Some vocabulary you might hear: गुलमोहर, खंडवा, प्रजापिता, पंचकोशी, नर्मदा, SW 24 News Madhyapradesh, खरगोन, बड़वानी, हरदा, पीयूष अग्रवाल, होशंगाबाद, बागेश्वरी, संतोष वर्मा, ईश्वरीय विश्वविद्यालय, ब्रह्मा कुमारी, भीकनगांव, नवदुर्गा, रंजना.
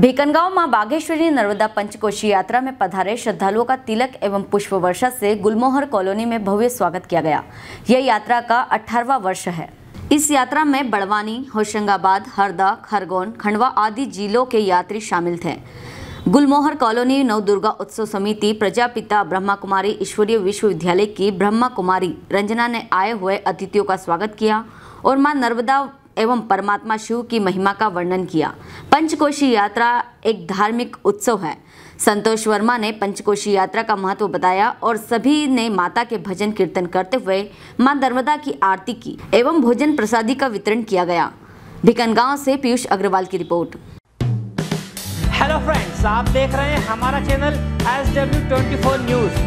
भीकनगांव मां बागेश्वरी नर्मदा पंचकोशी यात्रा में पधारे श्रद्धालुओं का तिलक एवं पुष्प वर्षा से गुलमोहर कॉलोनी में भव्य स्वागत किया गया। यह यात्रा का 18वां वर्ष है। इस यात्रा में बड़वानी, होशंगाबाद, हरदा, खरगोन, खंडवा आदि जिलों के यात्री शामिल थे। गुलमोहर कॉलोनी नवदुर्गा उत्सव समिति, प्रजापिता, ब्रह्मा कुमारी ईश्वरीय विश्वविद्यालय की ब्रह्मा कुमारी रंजना ने आए हुए अतिथियों का स्वागत किया और माँ नर्मदा एवं परमात्मा शिव की महिमा का वर्णन किया। पंचकोशी यात्रा एक धार्मिक उत्सव है। संतोष वर्मा ने पंचकोशी यात्रा का महत्व बताया और सभी ने माता के भजन कीर्तन करते हुए मां नर्मदा की आरती की एवं भोजन प्रसादी का वितरण किया गया। भीकनगांव से पीयूष अग्रवाल की रिपोर्ट। हेलो फ्रेंड्स, आप देख रहे हैं हमारा चैनल SW24 न्यूज।